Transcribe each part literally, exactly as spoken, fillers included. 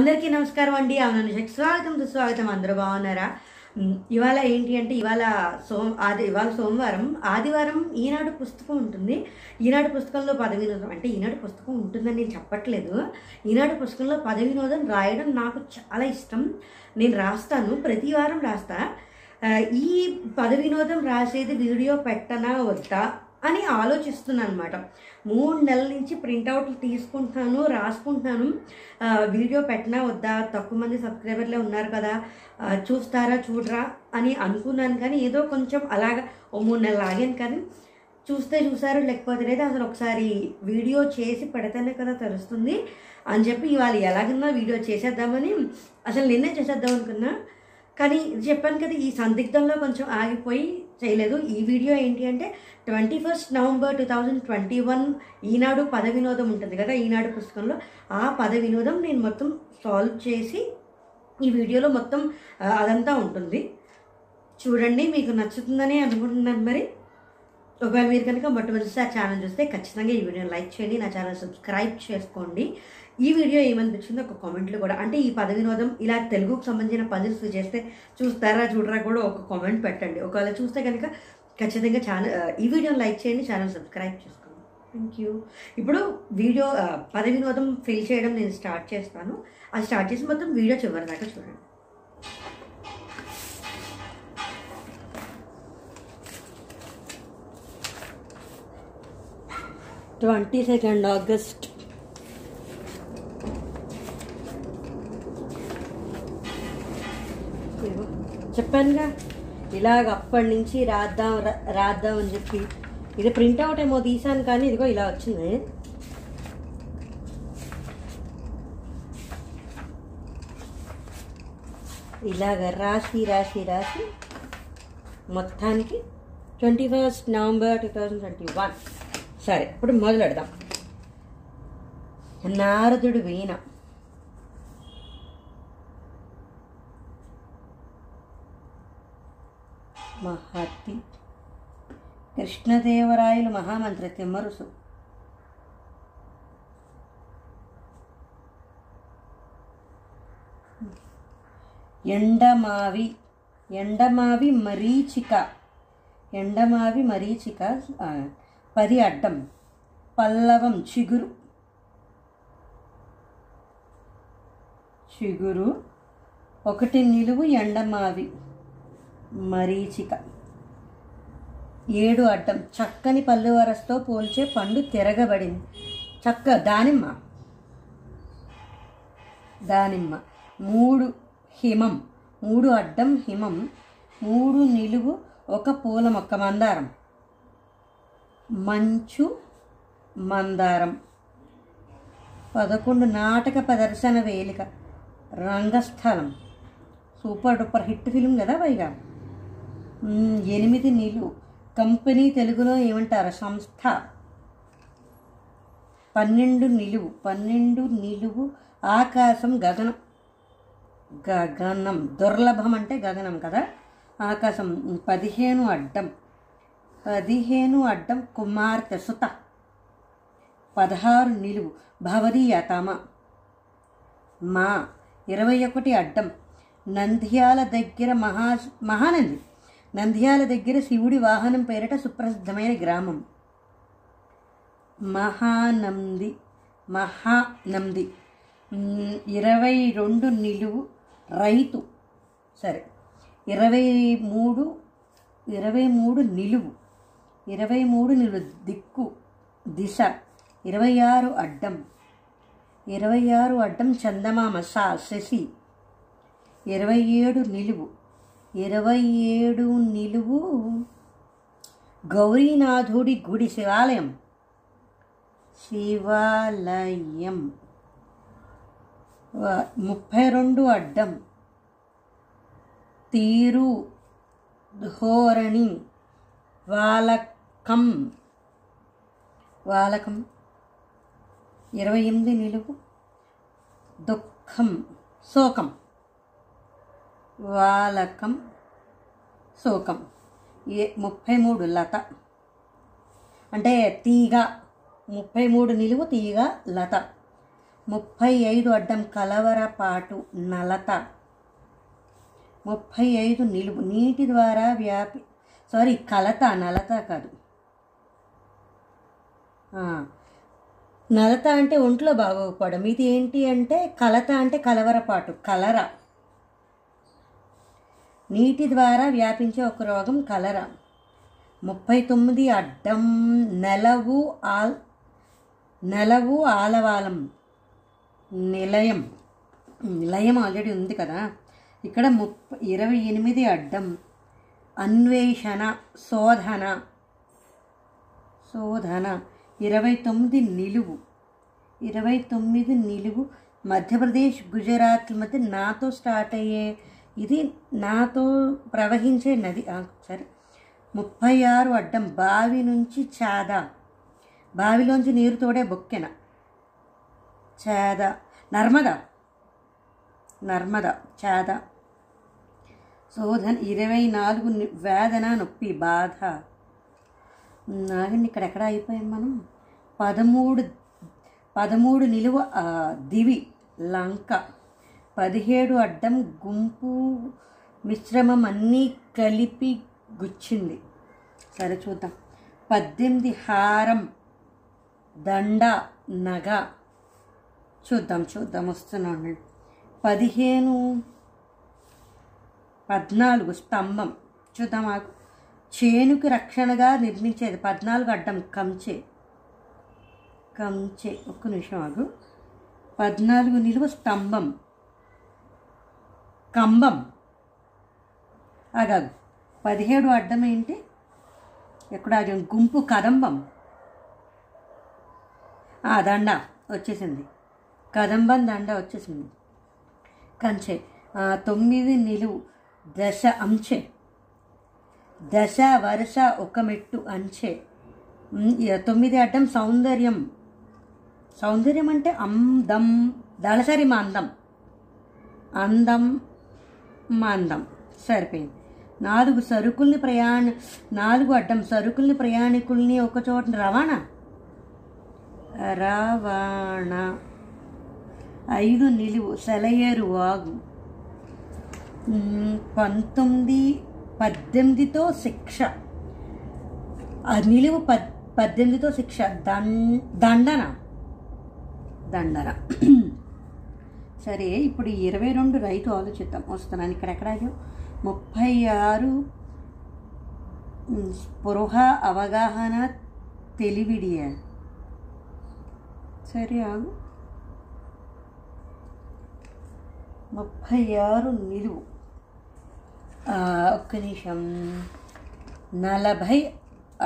अंदर की नमस्कार अंडी अवना स्वागत सुस्वागत अंदर बागुन्नारा इवाళ ఏంటి అంటే ఇవాళ సోమ ఆది ఇవాళ సోమవారం ఆదివారం ఈనాడు పుస్తకం ఉంటుంది. ఈనాడు పుస్తకంలో పదవినోదం అంటే ఈనాడు పుస్తకం ఉంటుందని నేను చెప్పట్లేదు. ఈనాడు పుస్తకంలో పదవినోదం రాయడం నాకు చాలా ఇష్టం. నేను రాస్తాను, ప్రతి వారం రాస్తా. ఈ పదవినోదం రాసేది వీడియో పెట్టనా వద్దా అని ఆలోచిస్తున్నాను అన్నమాట. మూడు నెలల నుంచి ప్రింట్ అవుట్ తీసుకుంటాను, రాసుకుంటాను. వీడియో పెట్టనా వద్దా, తక్కువ మంది సబ్స్క్రైబర్లే ఉన్నారు కదా, చూస్తారా చూడరా అని అనుకున్నాను. కానీ ఏదో కొంచెం అలాగా ఓ మూడు నెలలు ఆగాను. కానీ చూస్తే చూసారు, లేకపోతే లేదా. అసలు ఒకసారి వీడియో చేసి పెడితేనే కదా తెలుస్తుంది అని చెప్పి ఇవాళ ఎలాగన్నా వీడియో చేసేద్దామని, అసలు నిన్నే చేసేద్దాం అనుకున్నా. కానీ చెప్పాను కదా, ఈ సందిగ్ధంలో కొంచెం ఆగిపోయి చేయలేదు. ఈ వీడియో ఏంటి అంటే twenty first November two thousand twenty one Eenadu పదవినోదం ఉంటుంది కదా ఈనాడు పుస్తకంలో, ఆ పదవినోదం నేను మొత్తం సాల్వ్ చేసి ఈ వీడియోలో మొత్తం అదంతా ఉంటుంది. చూడండి, మీకు నచ్చుతుందని అనుకుంటున్నాను. మరి ఒకవేళ మీరు కనుక మొట్టమొదటిసారి ఆ ఛానల్ చూస్తే ఖచ్చితంగా ఈ వీడియోని లైక్ చేయండి, నా ఛానల్ సబ్స్క్రైబ్ చేసుకోండి. ఈ వీడియో ఏమనిపించిందో ఒక కామెంట్లో కూడా, అంటే ఈ పదవినోదం ఇలా తెలుగుకు సంబంధించిన పజిల్స్ చేస్తే చూస్తారా చూడరా కూడా ఒక కామెంట్ పెట్టండి. ఒకవేళ చూస్తే కనుక ఖచ్చితంగా ఛానల్ ఈ వీడియోని లైక్ చేయండి, ఛానల్ సబ్స్క్రైబ్ చేసుకోండి. Thank you. ఇప్పుడు వీడియో పదవినోదం ఫిల్ చేయడం నేను స్టార్ట్ చేస్తాను. అది స్టార్ట్ చేసి మొత్తం వీడియో చివరి దాకా చూడండి. ट्वेंटी सेकेंड ऑगस्ट చెప్పానుగా ఇలాగ అప్పటి నుంచి రాద్దాం రాద్దాం అని చెప్పి ఇది ప్రింట్అవుట్ ఏమో తీసాను. కానీ ఇదిగో ఇలా వచ్చింది. ఇలాగ రాసి రాసి రాసి మొత్తానికి twenty first November two thousand twenty one సరే, ఇప్పుడు మొదలెడదాం. నారదుడు వీణ. మహర్తి కృష్ణదేవరాయలు మహామంత్రి తిమ్మరుసు. ఎండమావి ఎండమావి మరీచిక ఎండమావి మరీచిక పది అడ్డం. పల్లవం చిగురు చిగురు ఒకటి నిలువు. ఎండమావి మరీచిక ఏడు అడ్డం. చక్కని పళ్ళు వరసతో పోల్చే పండు తిరగబడింది. చక్క దానిమ్మ దానిమ్మ మూడు హిమం మూడు అడ్డం. హిమం మూడు నిలువు. ఒక పూల మొక్క మందారం. మంచు మందారం పదకొండు. నాటక ప్రదర్శన వేలిక. Rangasthalam super duper hit film కదా, పైగా ఎనిమిది నిలువు. కంపెనీ తెలుగులో ఏమంటారు? సంస్థ. పన్నెండు నిలువు పన్నెండు నిలువు. ఆకాశం గగనం గగనం దుర్లభం అంటే గగనం కదా. ఆకాశం పదిహేను అడ్డం పదిహేను అడ్డం. కుమార్తె సుత పదహారు నిలువు. భవదీయతమ మా ఇరవై ఒకటి అడ్డం. నంద్యాల దగ్గర మహా మహానంది నంద్యాల దగ్గర శివుడి వాహనం పేరిట సుప్రసిద్ధమైన గ్రామం. మహానంది మహానంది ఇరవై రెండు నిలువు. రైతు సరే ఇరవై మూడు ఇరవై మూడు నిలువు ఇరవై మూడు నిలువు. దిక్కు దిశ. ఇరవై ఆరు అడ్డం ఇరవై ఆరు అడ్డం. చందమామ సా శశి. ఇరవై ఏడు నిలువు ఇరవై ఏడు నిలువు. గౌరీనాథుడి గుడి శివాలయం శివాలయం. ముప్పై రెండు అడ్డం. తీరు ధోరణి. వాలకం వాలకం ఇరవై ఎనిమిది నిలువు. దుఃఖం శోకం. వాలకం శోకం ఏ ముప్పై మూడు. లత అంటే తీగ. ముప్పై మూడు నిలువు తీగ లత. ముప్పై ఐదు అడ్డం కలవరపాటు నలత, ముప్పై ఐదు నిలువు నీటి ద్వారా వ్యాపి సారీ కలత నలత కాదు, నలత అంటే ఒంట్లో బాగోకపోవడం, ఇది ఏంటి అంటే కలత అంటే కలవరపాటు కలరా, నీటి ద్వారా వ్యాపించే ఒక రోగం కలరా. ముప్పై తొమ్మిది అడ్డం నెలవు ఆల్ నెలవు ఆలవాలం నిలయం, నిలయం ఆల్రెడీ ఉంది కదా ఇక్కడ. ముప్పై ఇరవై ఎనిమిది అడ్డం అన్వేషణ శోధన శోధన ఇరవై తొమ్మిది నిలువు ఇరవై తొమ్మిది నిలువు మధ్యప్రదేశ్ గుజరాత్ మధ్య నాతో స్టార్ట్ అయ్యే ఇది నాతో ప్రవహించే నది. సరే ముప్పై ఆరు అడ్డం బావి నుంచి చాదా, బావిలోంచి నీరు తోడే బొక్కెన చాద నర్మదా నర్మదా చాద శోధన. ఇరవై నాలుగు వేదన నొప్పి బాధ. నాగండి ఇక్కడెక్కడ అయిపోయాం మనం. పదమూడు పదమూడు నిలువ దివి లంక. పదిహేడు అడ్డం గుంపు మిశ్రమం అన్నీ కలిపి గుచ్చింది. సరే చూద్దాం. పద్దెనిమిది హారం దండ నగ. చూద్దాం చూద్దాం వస్తున్నాను. పదిహేను పద్నాలుగు స్తంభం. చూద్దాం మాకు చేనుకి రక్షణగా నిర్మించేది. పద్నాలుగు అడ్డం కంచె కంచె ఒక్క నిమిషం ఆగు. పద్నాలుగు నిలువ స్తంభం కంబం ఆగాగు. పదిహేడు అడ్డం ఏంటి ఎక్కడ ఆగాం గుంపు కదంబం దండ వచ్చేసింది, కదంబం దండ వచ్చేసింది. కంచె తొమ్మిది నిలువు దశ అంచె దశ వరుస ఒక మెట్టు అంచె. తొమ్మిది అడ్డం సౌందర్యం, సౌందర్యం అంటే అందం దళసరి మందం అందం మందం సరిపోయింది. నాలుగు సరుకుల్ని ప్రయాణ నాలుగు అడ్డం సరుకుల్ని ప్రయాణికుల్ని ఒకచోట రవాణా రవాణా. ఐదు నిలువు సెలయేరు వాగు. పంతొమ్మిది పద్దెనిమిదితో శిక్ష నిలువు పద్ పద్దెనిమిదితో శిక్ష దం దండన దండన. సరే ఇప్పుడు ఇరవై రెండు రైతు ఆలోచిద్దాం వస్తున్నాను. ఇక్కడెక్కడా ముప్పై ఆరు స్పృహ అవగాహన తెలివిడియ. సరే ఆగు. ముప్పై ఆరు నిలువు ఒక్క నిమిషం. నలభై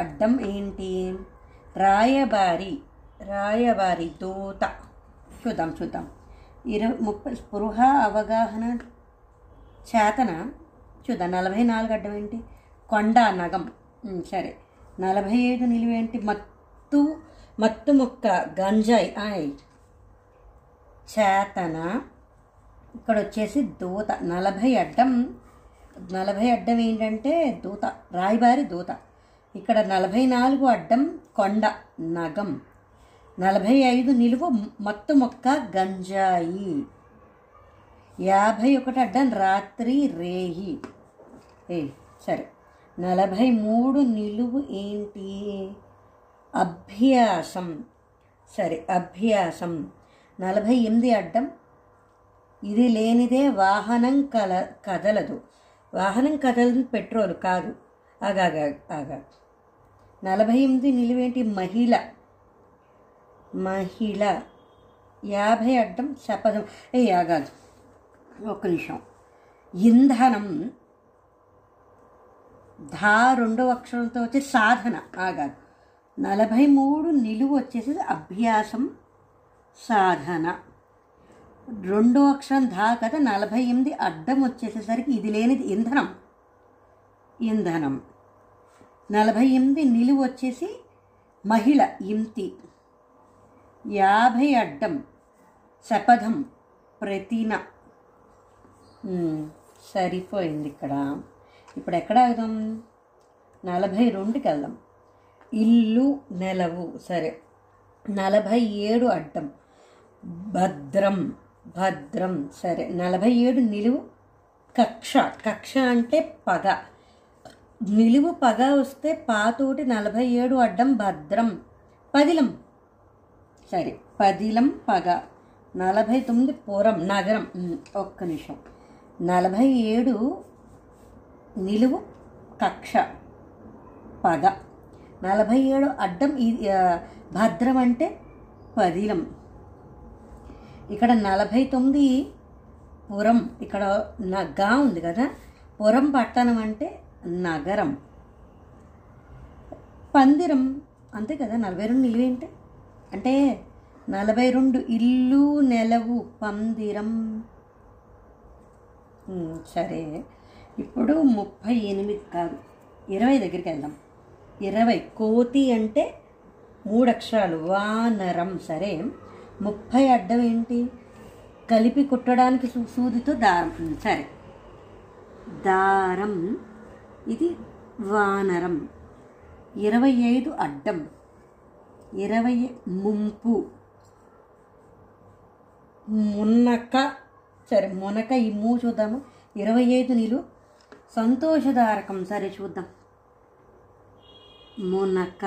అడ్డం ఏంటి రాయబారి రాయబారి దూత. చూద్దాం చూద్దాం. ఇరవై ముప్పై స్పృహ అవగాహన చేతన. చూద్దాం. నలభై నాలుగు అడ్డం ఏంటి కొండ నగం. సరే నలభై ఐదు నిలువేంటి మత్తు మత్తు మొక్క గంజాయి ఆయ్ చేతన. ఇక్కడ వచ్చేసి దూత. నలభై అడ్డం నలభై అడ్డం ఏంటంటే దూత రాయబారి దూత. ఇక్కడ నలభై నాలుగు అడ్డం కొండ నగం. నలభై ఐదు నిలువ మత్తు మొక్క గంజాయి. యాభై ఒకటి అడ్డం రాత్రి రేహి ఏ. సరే నలభై మూడు నిలువు ఏంటి అభ్యాసం. సరే అభ్యాసం. నలభై ఎనిమిది అడ్డం ఇది లేనిదే వాహనం కల కదలదు. వాహనం కదలదు పెట్రోల్ కాదు ఆగాగా ఆగా. నలభై ఎనిమిది నిలువేంటి మహిళ మహిళ. యాభై అడ్డం శపథం ఏ ఆగాదు ఒక్క నిమిషం. ఇంధనం ధా రెండో అక్షరంతో వచ్చే సాధన ఆగాదు. నలభై మూడు నిలువు వచ్చేసి అభ్యాసం సాధన రెండో అక్షరం ధా కదా. నలభై ఎనిమిది అడ్డం వచ్చేసేసరికి ఇది లేనిది ఇంధనం ఇంధనం. నలభై ఎనిమిది నిలువు వచ్చేసి మహిళ ఇంతి. యాభై అడ్డం శపథం ప్రతిన. సరిపోయింది ఇక్కడ. ఇప్పుడు ఎక్కడ ఆగుదాం నలభై రెండుకి వెళ్దాం. ఇల్లు నెలవు. సరే నలభై ఏడు అడ్డం భద్రం భద్రం సరే నలభై ఏడు నిలువు కక్ష కక్ష అంటే పగ నిలువు పగ వస్తే పాతోటి నలభై ఏడు అడ్డం భద్రం పదిలం సరే పదిలం పగ నలభై తొమ్మిది పూరం నగరం ఒక్క నిమిషం నలభై ఏడు నిలువు కక్ష పగ నలభై ఏడు అడ్డం భద్రం అంటే పదిలం ఇక్కడ నలభై తొమ్మిది పురం ఇక్కడ నగా ఉంది కదా పురం పట్టణం అంటే నగరం పందిరం అంతే కదా నలభై రెండు నిలువేంటి అంటే నలభై రెండు ఇల్లు నెలవు పందిరం సరే ఇప్పుడు ముప్పై ఎనిమిది కాదు ఇరవై దగ్గరికి వెళ్దాం ఇరవై కోతి అంటే మూడు అక్షరాలు వానరం సరే ముప్పై అడ్డం ఏంటి కలిపి కుట్టడానికి సూదితో దారం సరే దారం ఇది వానరం ఇరవై ఐదు అడ్డం ఇరవై ముంపు మునక సరే మునక ఈ మూ చూద్దాము ఇరవై ఐదు నీళ్ళు సంతోషదారకం సరే చూద్దాం మునక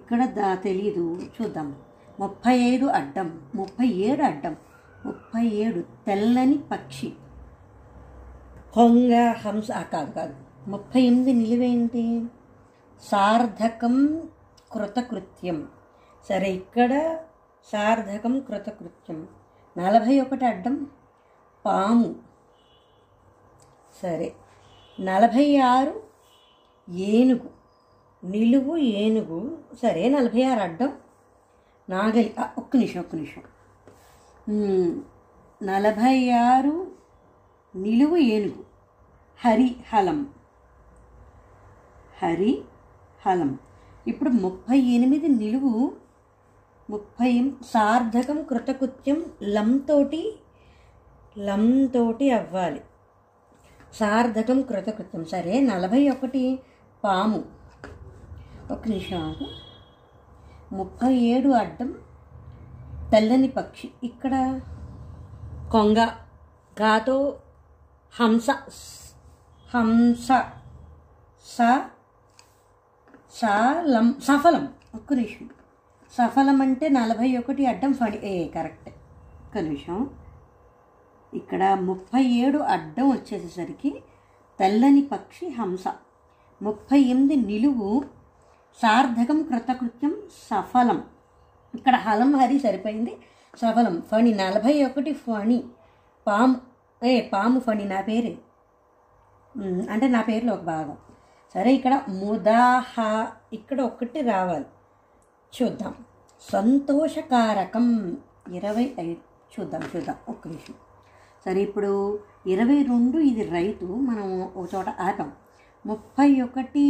ఇక్కడ దా తెలీదు చూద్దాము ముప్పై ఐదు అడ్డం ముప్పై ఏడు అడ్డం ముప్పై ఏడు తెల్లని పక్షి కొంగ హంస కాదు కాదు ముప్పై ఎనిమిది నిలువేంటి సార్థకం కృతకృత్యం సరే ఇక్కడ సార్థకం కృతకృత్యం నలభై ఒకటి అడ్డం పాము సరే నలభై ఆరు ఏనుగు నిలువు ఏనుగు సరే నలభై ఆరు అడ్డం నాగలి ఒక్క నిమిషం ఒక్క నిమిషం నలభై ఆరు నిలువు ఏనుగు హరిహలం హరిహలం ఇప్పుడు ముప్పై ఎనిమిది నిలువు ముప్పై సార్థకం కృతకృత్యం లంతోటి లంతోటి అవ్వాలి సార్థకం కృతకృత్యం సరే నలభై ఒకటి పాము ఒక్క నిమిషం ముప్పై ఏడు అడ్డం తెల్లని పక్షి ఇక్కడ కొంగ గాతో హంస హంస సలం సఫలం ఒక్క నిమిషం సఫలం అంటే నలభై ఒకటి అడ్డం ఫడి ఏ కరెక్ట్ ఒక్క నిమిషం ఇక్కడ ముప్పై ఏడు అడ్డం వచ్చేసేసరికి తెల్లని పక్షి హంస ముప్పై ఎనిమిది నిలువు సార్థకం కృతకృత్యం సఫలం ఇక్కడ హలం హరి సరిపోయింది సఫలం ఫణి నలభై ఒకటి ఫణి పాము ఏ పాము ఫణి నా పేరే అంటే నా పేరులో ఒక భాగం సరే ఇక్కడ ముదాహ ఇక్కడ ఒకటి రావాలి చూద్దాం సంతోషకారకం ఇరవై ఐదు చూద్దాం చూద్దాం ఒక్క విషయం సరే ఇప్పుడు ఇరవై రెండు ఇది రైతు మనం ఒక చోట ఆపాం ముప్పై ఒకటి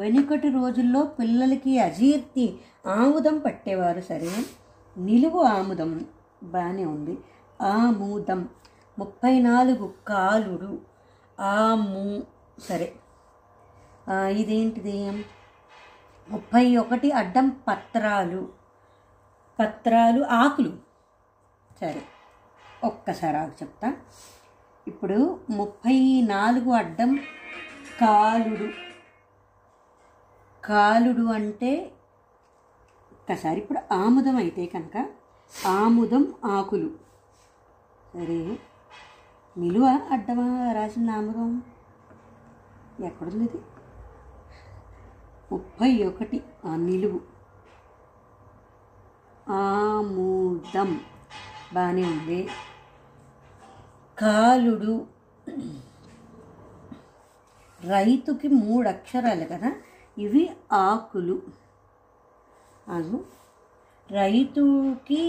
వెనుకటి రోజుల్లో పిల్లలకి అజీర్తి ఆముదం పట్టేవారు సరే నిలువు ఆముదం బాగానే ఉంది ఆముదం ముప్పై నాలుగు కాలుడు ఆము సరే ఇదేంటిది ముప్పై ఒకటి అడ్డం పత్రాలు పత్రాలు ఆకులు సరే ఒక్కసారి ఆకు చెప్తా ఇప్పుడు ముప్పై నాలుగు అడ్డం కాలుడు కాలుడు అంటే ఒక్కసారి ఇప్పుడు ఆముదం అయితే కనుక ఆముదం ఆకులు సరే నిలువ అడ్డమా రాసిన ఆముదం ఎక్కడుంది ఇది ముప్పై ఒకటి ఆ నిలువు ఆముదం బాగానే ఉంది కాలుడు రైతుకి మూడు అక్షరాలు కదా ఇవి ఆకులు అను రైతుకి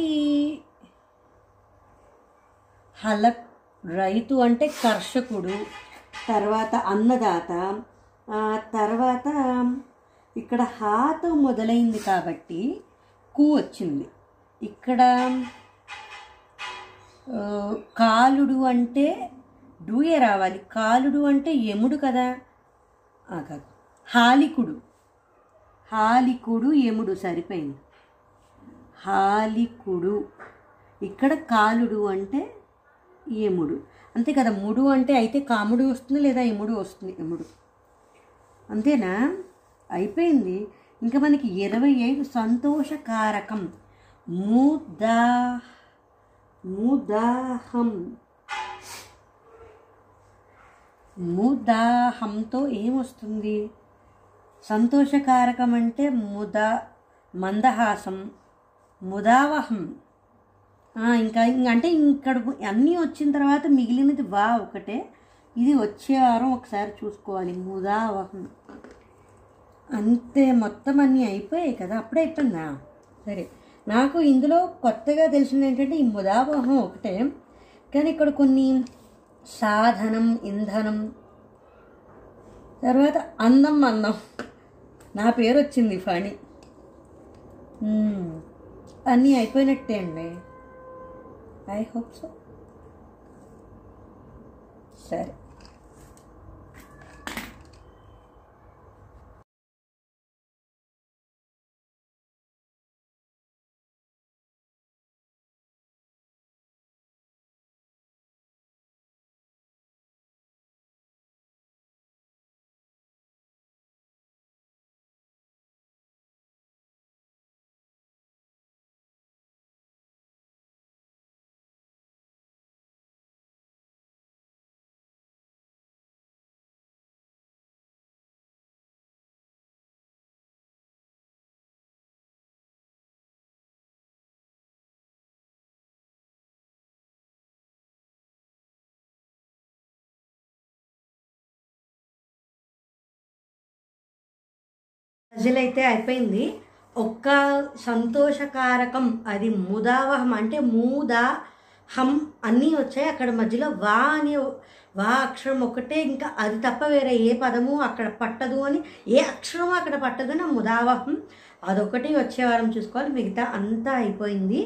హల రైతు అంటే కర్షకుడు తర్వాత అన్నదాత తర్వాత ఇక్కడ హాతో మొదలైంది కాబట్టి కూ వచ్చింది ఇక్కడ కాలుడు అంటే డూయే రావాలి కాలుడు అంటే యముడు కదా కాదు హాలికుడు హాలికుడు యముడు సరిపోయింది హాలికుడు. ఇక్కడ కాలుడు అంటే యముడు అంతే కదా. ముడు అంటే అయితే కాముడు వస్తుంది లేదా యముడు వస్తుంది. యముడు అంతేనా? అయిపోయింది. ఇంకా మనకి ఇరవై ఐదు సంతోషకారకం ముదా ముదాహం. ముదాహంతో ఏమొస్తుంది? సంతోషకారకం అంటే ముదా మందహాసం ముదావహం. ఇంకా అంటే ఇక్కడ అన్నీ వచ్చిన తర్వాత మిగిలినది వా ఒకటే. ఇది వచ్చే వారం ఒకసారి చూసుకోవాలి. ముదావహం అంతే. మొత్తం అన్నీ అయిపోయాయి కదా. అప్పుడే అయిపోయిందా? సరే. నాకు ఇందులో కొత్తగా తెలిసింది ఏంటంటే ఈ ముదావహం ఒకటే, కానీ ఇక్కడ కొన్ని సాధనం ఇంధనం తర్వాత అందం అందం నా పేరు వచ్చింది ఫణి. అన్నీ అయిపోయినట్టే అండి. I hope so. సరే. పజిల్ అయితే అయిపోయింది. ఒక్క సంతోషకారకం అది ముదావహం అంటే మూదా హం అన్నీ వచ్చాయి. అక్కడ మధ్యలో వా అనే వా అక్షరం ఒకటే, ఇంకా అది తప్ప వేరే ఏ పదము అక్కడ పట్టదు అని, ఏ అక్షరము అక్కడ పట్టదు అని ముదావహం అదొకటి వచ్చేవారం చూసుకోవాలి. మిగతా అంతా అయిపోయింది.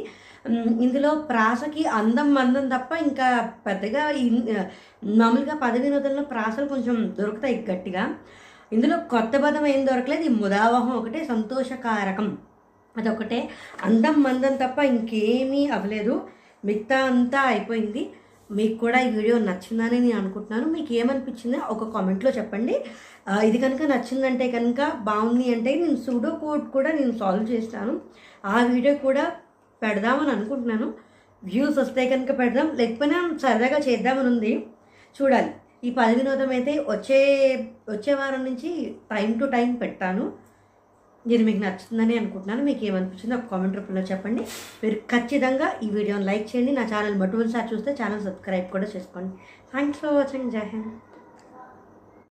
ఇందులో ప్రాసకి అందం అందం తప్ప ఇంకా పెద్దగా మామూలుగా పదవినోదంలో ప్రాసలు కొంచెం దొరుకుతాయి గట్టిగా. ఇందులో కొత్త పదం ఏం దొరకలేదు. ఈ ముదావహం ఒకటే, సంతోషకారకం అదొకటే, అందం మందం తప్ప ఇంకేమీ అవ్వలేదు. మిగతా అంతా అయిపోయింది. మీకు కూడా ఈ వీడియో నచ్చిందని నేను అనుకుంటున్నాను. మీకు ఏమనిపించిందో ఒక కామెంట్లో చెప్పండి. ఇది కనుక నచ్చిందంటే కనుక, బాగుంది అంటే నేను సూడో కోడ్ కూడా నేను సాల్వ్ చేస్తాను. ఆ వీడియో కూడా పెడదామని అనుకుంటున్నాను. వ్యూస్ వస్తే కనుక పెడదాం, లేకపోయినా సరదాగా చేద్దామని ఉంది. చూడాలి. ఈ పది వినోదం అయితే వచ్చే వచ్చే వారం నుంచి టైం టు టైం పెడతాను. నేను మీకు నచ్చుతుందని అనుకుంటున్నాను. మీకు ఏమనిపించిందో ఒక కామెంట్ రూపంలో చెప్పండి. మీరు ఖచ్చితంగా ఈ వీడియోని లైక్ చేయండి. నా ఛానల్ మొట్టమొదటిసారి చూస్తే ఛానల్ సబ్స్క్రైబ్ కూడా చేసుకోండి. Thanks for watching. జై హింద్.